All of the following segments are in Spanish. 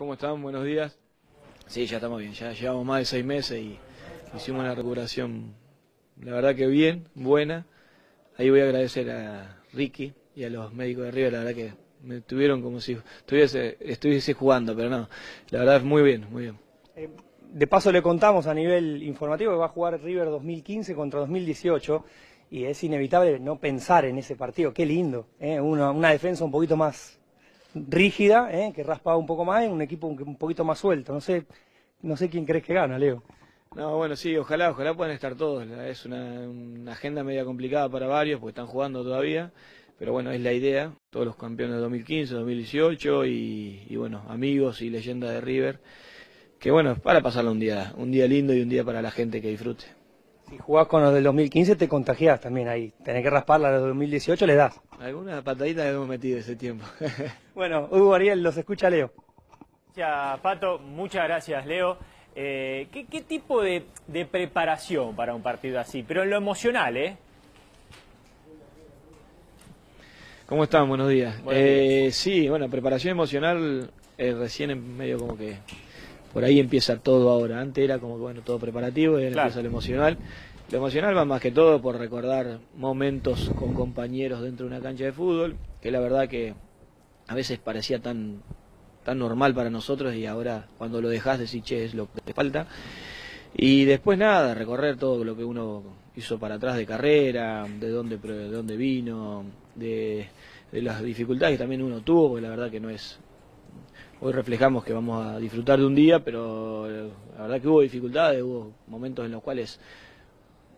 ¿Cómo están? Buenos días. Sí, ya estamos bien, ya llevamos más de 6 meses y hicimos una recuperación, la verdad que bien, buena. Ahí voy a agradecer a Ricky y a los médicos de River, la verdad que me tuvieron como si estuviese jugando, pero no, la verdad es muy bien, muy bien. De paso le contamos a nivel informativo que va a jugar River 2015 contra 2018 y es inevitable no pensar en ese partido, qué lindo, ¿eh? Una defensa un poquito más rígida, ¿eh? Que raspaba un poco más, un equipo un poquito más suelto. No sé quién crees que gana, Leo. No, bueno, sí, ojalá puedan estar todos. Es una agenda media complicada para varios porque están jugando todavía, pero bueno, es la idea. Todos los campeones de 2015, 2018 y bueno, amigos y leyendas de River, que bueno, para pasarlo un día lindo y un día para la gente que disfrute. Si jugás con los del 2015 te contagiás también ahí, tenés que rasparla a los del 2018, le das. Algunas pataditas le hemos metido ese tiempo. Bueno, Hugo Ariel, los escucha Leo. Ya, Pato, muchas gracias Leo. ¿Qué tipo de preparación para un partido así? Pero en lo emocional, ¿eh? ¿Cómo están? Buenos días. Sí, bueno, preparación emocional recién medio como que... Por ahí empieza todo ahora. Antes era como que bueno, todo preparativo y ahora empieza lo emocional. Lo emocional va más que todo por recordar momentos con compañeros dentro de una cancha de fútbol, que la verdad que a veces parecía tan normal para nosotros y ahora cuando lo dejás decís, che, es lo que te falta. Y después nada, recorrer todo lo que uno hizo para atrás de carrera, de dónde vino, de las dificultades que también uno tuvo, porque la verdad que no es... Hoy reflejamos que vamos a disfrutar de un día, pero la verdad que hubo dificultades, hubo momentos en los cuales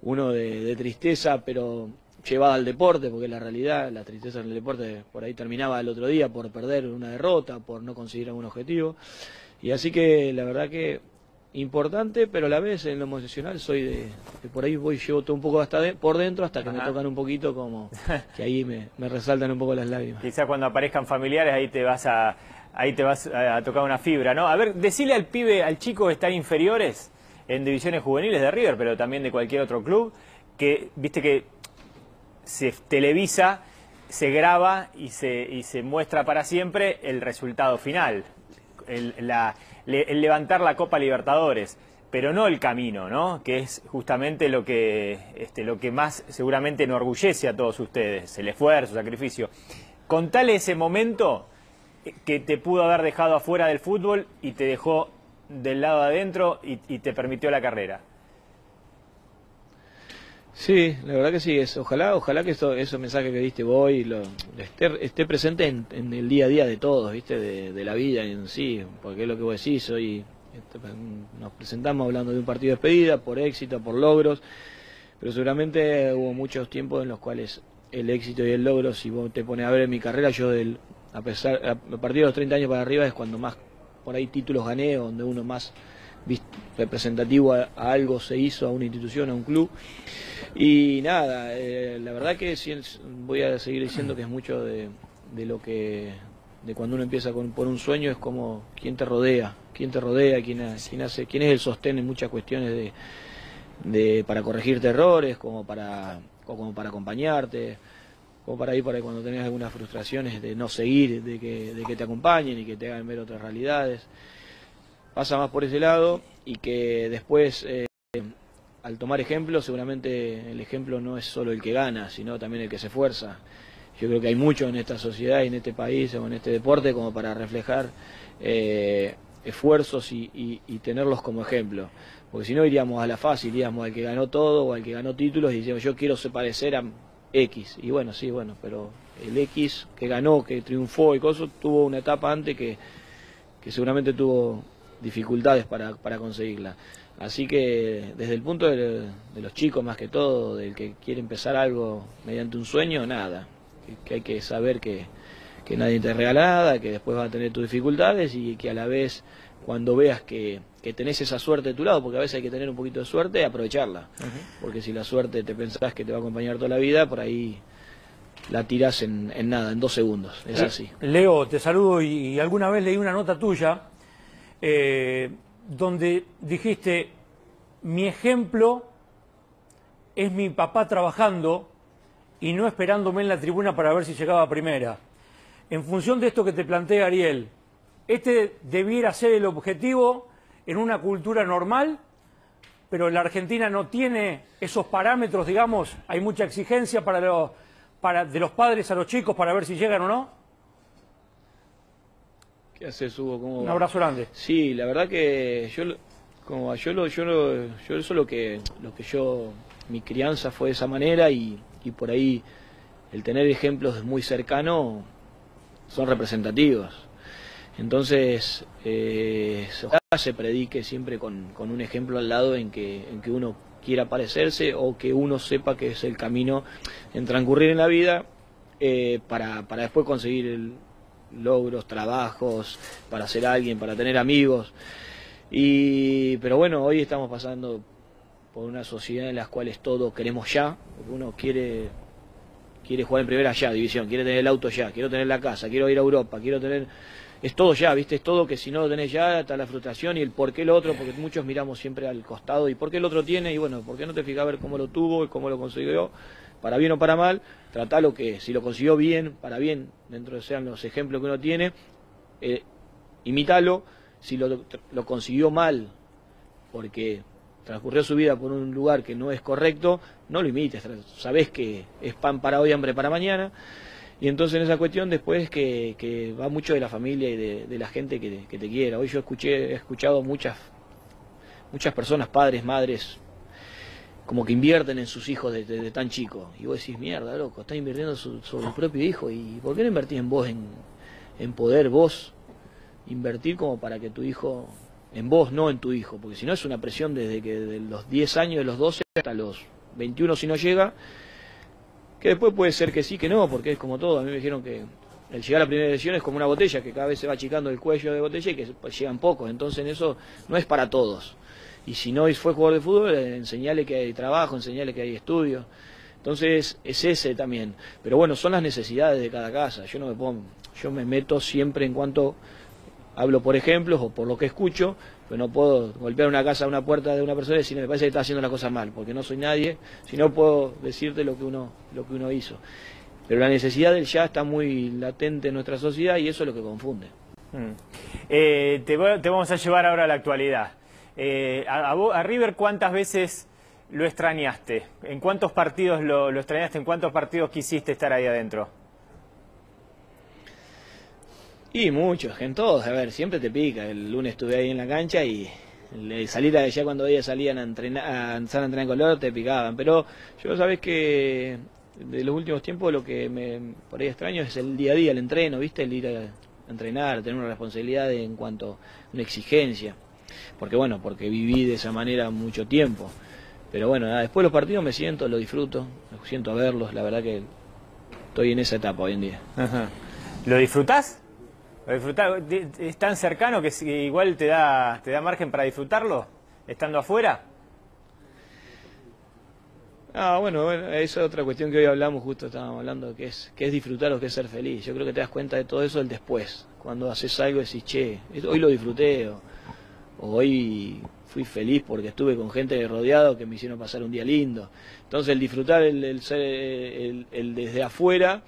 uno de tristeza, pero llevada al deporte, porque la realidad, la tristeza en el deporte por ahí terminaba el otro día por perder una derrota, por no conseguir algún objetivo. Y así que la verdad que importante, pero a la vez en lo emocional soy de por ahí voy, llevo todo un poco hasta por dentro hasta que me tocan un poquito, como que ahí me resaltan un poco las lágrimas. Quizá cuando aparezcan familiares ahí te vas a tocar una fibra, ¿no? A ver, decile al pibe, al chico que está en inferiores, en divisiones juveniles de River, pero también de cualquier otro club, que, viste que se televisa, se graba y se muestra para siempre el resultado final, el levantar la Copa Libertadores, pero no el camino, ¿no? Que es justamente lo que más seguramente enorgullece a todos ustedes, el esfuerzo, el sacrificio. Contale ese momento que te pudo haber dejado afuera del fútbol y te dejó del lado de adentro y te permitió la carrera. Sí, la verdad que sí, ojalá que esos mensajes que diste vos esté presente en el día a día de todos, ¿viste? De la vida en sí, porque es lo que vos decís, hoy nos presentamos hablando de un partido de despedida, por éxito, por logros, pero seguramente hubo muchos tiempos en los cuales el éxito y el logro, si vos te pones a ver en mi carrera, a partir de los 30 años para arriba es cuando más por ahí títulos gané, donde uno más representativo a algo se hizo, a una institución, a un club. Y nada, la verdad que sí, voy a seguir diciendo que es mucho de lo que... de cuando uno empieza por un sueño, es como quién te rodea, quién es el sostén en muchas cuestiones para corregirte errores, como para acompañarte, o para ir para cuando tenés algunas frustraciones de no seguir, de que te acompañen y que te hagan ver otras realidades. Pasa más por ese lado y que después, al tomar ejemplo, seguramente el ejemplo no es solo el que gana, sino también el que se esfuerza. Yo creo que hay mucho en esta sociedad y en este país o en este deporte como para reflejar esfuerzos y tenerlos como ejemplo. Porque si no iríamos a la fácil, iríamos al que ganó todo o al que ganó títulos y decimos yo quiero parecer a... X, y bueno, sí, bueno, pero el X que ganó, que triunfó y cosas, tuvo una etapa antes que seguramente tuvo dificultades para conseguirla. Así que desde el punto de los chicos más que todo, del que quiere empezar algo mediante un sueño, nada, que hay que saber que nadie te regala nada, que después vas a tener tus dificultades y que a la vez cuando veas que tenés esa suerte de tu lado, porque a veces hay que tener un poquito de suerte, aprovecharla. Uh-huh. Porque si la suerte te pensás que te va a acompañar toda la vida, por ahí la tirás en nada, en 2 segundos. Es así. Leo, te saludo y alguna vez leí una nota tuya donde dijiste, mi ejemplo es mi papá trabajando y no esperándome en la tribuna para ver si llegaba a primera. En función de esto que te plantea Ariel, Este debiera ser el objetivo en una cultura normal, pero la Argentina no tiene esos parámetros, digamos. Hay mucha exigencia de los padres a los chicos para ver si llegan o no. ¿Qué haces, Hugo? Un abrazo grande. Sí, la verdad que mi crianza fue de esa manera y por ahí el tener ejemplos de muy cercano son representativos. Entonces, se predique siempre con un ejemplo al lado en que uno quiera parecerse o que uno sepa que es el camino en transcurrir en la vida para después conseguir logros, trabajos, para ser alguien, para tener amigos. Pero bueno, hoy estamos pasando por una sociedad en la cual todos queremos ya, uno quiere jugar en primera ya, división, quiere tener el auto ya, quiero tener la casa, quiero ir a Europa, quiero tener... Es todo ya, ¿viste? Es todo que si no lo tenés ya, está la frustración y el por qué lo otro, porque muchos miramos siempre al costado y por qué el otro tiene, y bueno, ¿por qué no te fijas a ver cómo lo tuvo y cómo lo consiguió? Para bien o para mal, tratá lo que si lo consiguió bien, para bien, dentro de sean los ejemplos que uno tiene, imitalo, si lo consiguió mal, porque transcurrió su vida por un lugar que no es correcto, no lo imites, sabés que es pan para hoy, hambre para mañana. Y entonces en esa cuestión después que va mucho de la familia y de la gente que te quiera. Hoy yo he escuchado muchas personas, padres, madres, como que invierten en sus hijos desde tan chicos. Y vos decís, mierda, loco, estás invirtiendo sobre el propio hijo. ¿Y por qué no invertís en vos, en poder vos invertir como para que tu hijo, en vos, no en tu hijo? Porque si no es una presión desde que de los 10 años, de los 12 hasta los 21 si no llega... Que después puede ser que sí, que no, porque es como todo. A mí me dijeron que el llegar a la primera división es como una botella, que cada vez se va achicando el cuello de botella y que llegan pocos. Entonces eso no es para todos. Y si no fue jugador de fútbol, enseñale que hay trabajo, enseñale que hay estudios. Entonces es ese también. Pero bueno, son las necesidades de cada casa. Yo no me pongo, yo me meto siempre en cuanto hablo por ejemplos o por lo que escucho, pero no puedo golpear una casa a una puerta de una persona y decirle, me parece que está haciendo las cosas mal, porque no soy nadie, si no puedo decirte lo que uno hizo. Pero la necesidad del ya está muy latente en nuestra sociedad y eso es lo que confunde. Te vamos a llevar ahora a la actualidad. A River, ¿cuántas veces lo extrañaste? ¿En cuántos partidos lo extrañaste? ¿En cuántos partidos quisiste estar ahí adentro? Y muchos, en todos, a ver, siempre te pica. El lunes estuve ahí en la cancha y salir allá cuando ellas salían a entrenar en color te picaban. Pero yo sabés que de los últimos tiempos lo que me por ahí extraño es el día a día, el entreno, ¿viste? El ir a entrenar, tener una responsabilidad en cuanto a una exigencia. Porque bueno, porque viví de esa manera mucho tiempo. Pero bueno, nada, después los partidos me siento, lo disfruto, me siento a verlos, la verdad que estoy en esa etapa hoy en día. Ajá. ¿Lo disfrutás? ¿Es tan cercano que igual te da margen para disfrutarlo, estando afuera? Ah, bueno, esa es otra cuestión que hoy hablamos, justo estábamos hablando, que es disfrutar o que es ser feliz. Yo creo que te das cuenta de todo eso el después, cuando haces algo decís, che, hoy lo disfruté, o hoy fui feliz porque estuve con gente rodeado que me hicieron pasar un día lindo. Entonces el disfrutar, el desde afuera...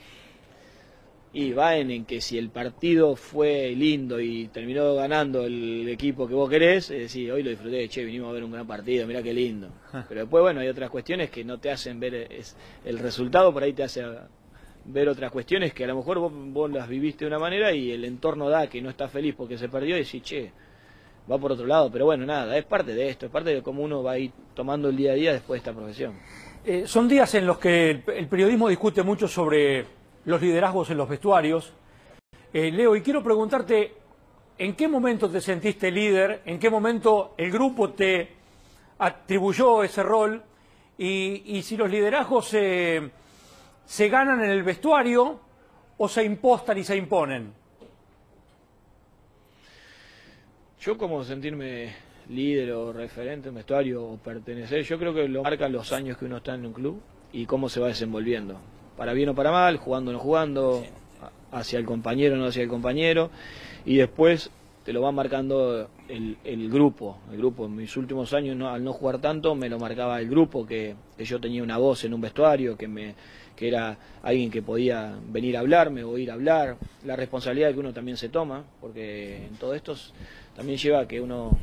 Y va en que si el partido fue lindo y terminó ganando el equipo que vos querés, es decir, hoy lo disfruté, che, vinimos a ver un gran partido, mirá qué lindo. Pero después, bueno, hay otras cuestiones que no te hacen ver el resultado, por ahí te hace ver otras cuestiones que a lo mejor vos las viviste de una manera y el entorno da que no está feliz porque se perdió y decís, che, va por otro lado. Pero bueno, nada, es parte de esto, es parte de cómo uno va a ir tomando el día a día después de esta profesión. Son días en los que el periodismo discute mucho sobre... los liderazgos en los vestuarios. Leo, y quiero preguntarte, ¿en qué momento te sentiste líder? ¿En qué momento el grupo te atribuyó ese rol? Y si los liderazgos se ganan en el vestuario o se impostan y se imponen. Yo como sentirme líder o referente en vestuario o pertenecer, yo creo que lo marcan los años que uno está en un club y cómo se va desenvolviendo. Para bien o para mal, jugando o no jugando, hacia el compañero o no hacia el compañero, y después te lo va marcando el grupo. El grupo en mis últimos años, no, al no jugar tanto, me lo marcaba el grupo, que yo tenía una voz en un vestuario, que era alguien que podía venir a hablarme o ir a hablar. La responsabilidad que uno también se toma, porque en todo esto también lleva a que uno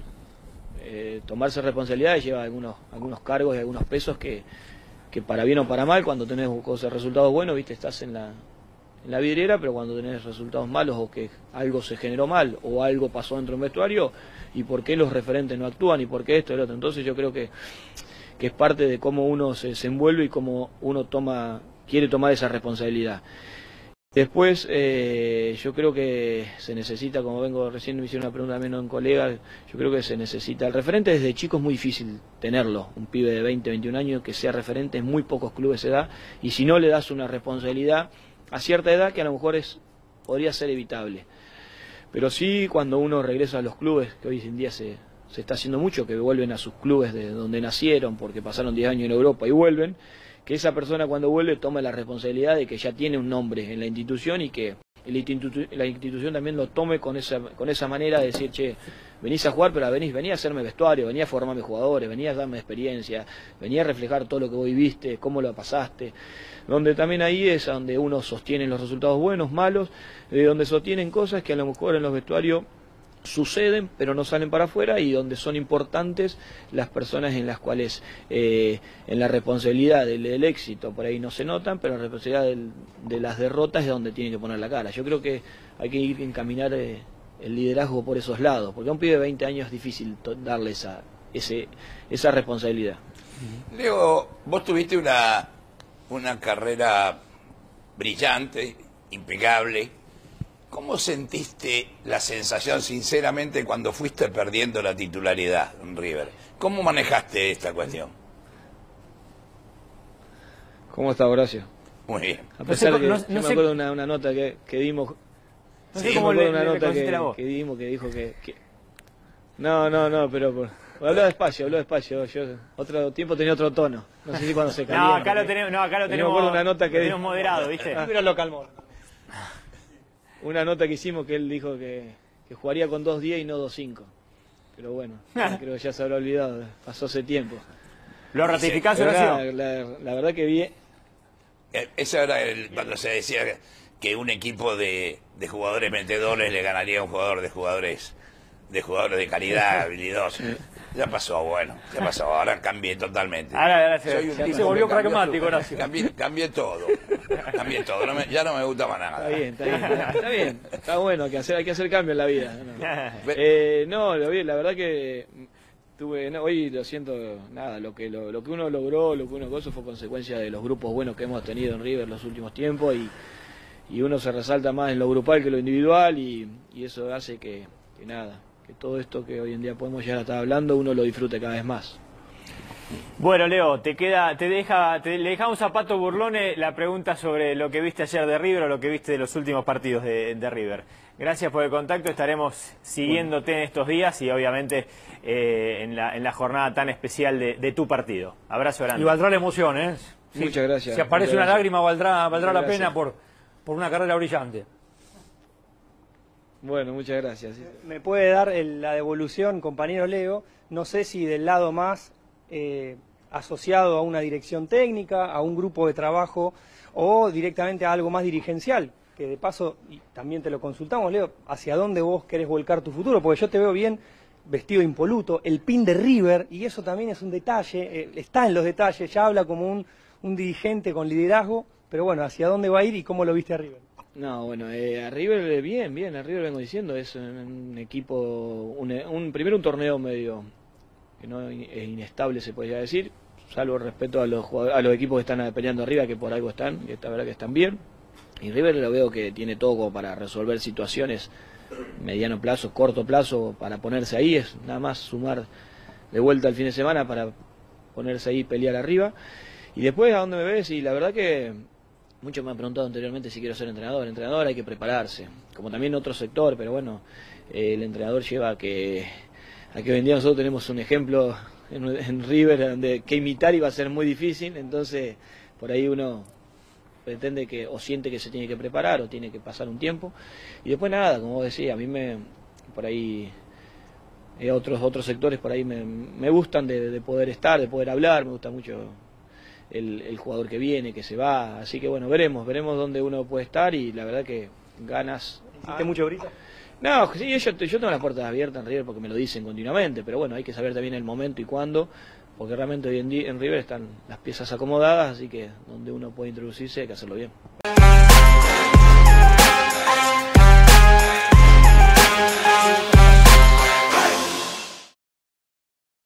tomarse responsabilidad, lleva algunos cargos y algunos pesos que para bien o para mal, cuando tenés cosas, resultados buenos, viste, estás en la vidriera, pero cuando tenés resultados malos o que algo se generó mal o algo pasó dentro de un vestuario, y por qué los referentes no actúan y por qué esto y lo otro. Entonces yo creo que es parte de cómo uno se desenvuelve y cómo uno quiere tomar esa responsabilidad. Después yo creo que se necesita, como vengo recién, me hicieron una pregunta también a un colega, yo creo que se necesita, el referente desde chico es muy difícil tenerlo, un pibe de 20, 21 años que sea referente, en muy pocos clubes se da, y si no le das una responsabilidad a cierta edad, que a lo mejor podría ser evitable. Pero sí, cuando uno regresa a los clubes, que hoy en día se está haciendo mucho, que vuelven a sus clubes de donde nacieron, porque pasaron 10 años en Europa y vuelven, que esa persona cuando vuelve toma la responsabilidad de que ya tiene un nombre en la institución, y que la institución también lo tome con esa manera de decir, che, venís a jugar, pero venía a hacerme vestuario, venía a formarme jugadores, venía a darme experiencia, venía a reflejar todo lo que vos viviste, cómo lo pasaste. Donde también ahí es donde uno sostiene los resultados buenos, malos, de donde sostienen cosas que a lo mejor en los vestuarios suceden, pero no salen para afuera, y donde son importantes las personas en las cuales en la responsabilidad del éxito por ahí no se notan, pero la responsabilidad de las derrotas es donde tienen que poner la cara. Yo creo que hay que ir a encaminar el liderazgo por esos lados, porque a un pibe de 20 años es difícil darle esa responsabilidad. Leo, vos tuviste una carrera brillante, impecable. ¿Cómo sentiste la sensación, sinceramente, cuando fuiste perdiendo la titularidad en River? ¿Cómo manejaste esta cuestión? ¿Cómo está, Horacio? Muy bien. A pesar de que me acuerdo de una nota que dimos. No sé cómo le conociste la voz. Que dimos, que dijo que... No, pero... Habló despacio. Yo otro tiempo tenía otro tono. No sé si cuando se calienta. Acá lo tenemos. Me acuerdo una nota que tenemos moderado, ¿viste? Pero lo calmó. Una nota que hicimos que él dijo que jugaría con 2-10 y no 2-5. Pero bueno, creo que ya se habrá olvidado. Pasó hace tiempo. ¿Lo ratificaste, Horacio? La verdad que vi... Eso era cuando se decía que un equipo de jugadores metedores le ganaría a un jugador de jugadores de calidad, habilidosos. Ya pasó, bueno. Ya pasó. Ahora cambié totalmente. Ahora se volvió pragmático, Horacio. Cambié todo. También todo, ya no me gusta para nada. Está bien. Está bueno, hay que hacer cambios en la vida. La verdad que hoy lo siento, nada, lo que uno logró, lo que uno gozó fue consecuencia de los grupos buenos que hemos tenido en River los últimos tiempos, y uno se resalta más en lo grupal que en lo individual, y eso hace que todo esto que hoy en día podemos llegar a estar hablando, uno lo disfrute cada vez más. Bueno, Leo, le deja un zapato burlone la pregunta sobre lo que viste ayer de River o lo que viste de los últimos partidos de River. Gracias por el contacto, estaremos siguiéndote en estos días y obviamente en la jornada tan especial de tu partido. Abrazo grande. Y valdrá la emoción, ¿eh? Sí, muchas gracias. Si aparece una lágrima, valdrá la pena por una carrera brillante. Bueno, muchas gracias. Me puede dar la devolución, compañero Leo, no sé si del lado más... asociado a una dirección técnica, a un grupo de trabajo o directamente a algo más dirigencial, que de paso también te lo consultamos, Leo, hacia dónde vos querés volcar tu futuro, porque yo te veo bien vestido impoluto, el pin de River, y eso también es un detalle, está en los detalles, ya habla como un dirigente con liderazgo, pero bueno, hacia dónde va a ir y cómo lo viste a River. No, bueno, a River bien, a River vengo diciendo, es un equipo, primero un torneo medio... que no es inestable, se podría decir, salvo respeto a los equipos que están peleando arriba, que por algo están, que está verdad que están bien. Y River lo veo que tiene todo como para resolver situaciones mediano plazo, corto plazo, para ponerse ahí, es nada más sumar de vuelta el fin de semana para ponerse ahí y pelear arriba. Y después, ¿a dónde me ves? Y la verdad que muchos me han preguntado anteriormente si quiero ser entrenador. Entrenador hay que prepararse, como también otro sector, pero bueno, el entrenador lleva a que... Aquí hoy en día nosotros tenemos un ejemplo en River donde que imitar iba a ser muy difícil, entonces por ahí uno pretende que o siente que se tiene que preparar o tiene que pasar un tiempo. Y después nada, como vos decís, a mí me por ahí otros sectores por ahí me gustan de poder estar, de poder hablar, me gusta mucho el jugador que viene, que se va, así que bueno, veremos dónde uno puede estar y la verdad que ganas. ¿Hiciste mucho ahorita? No, sí, yo tengo las puertas abiertas en River porque me lo dicen continuamente, pero bueno, hay que saber también el momento y cuándo, porque realmente hoy en River están las piezas acomodadas, así que donde uno puede introducirse hay que hacerlo bien.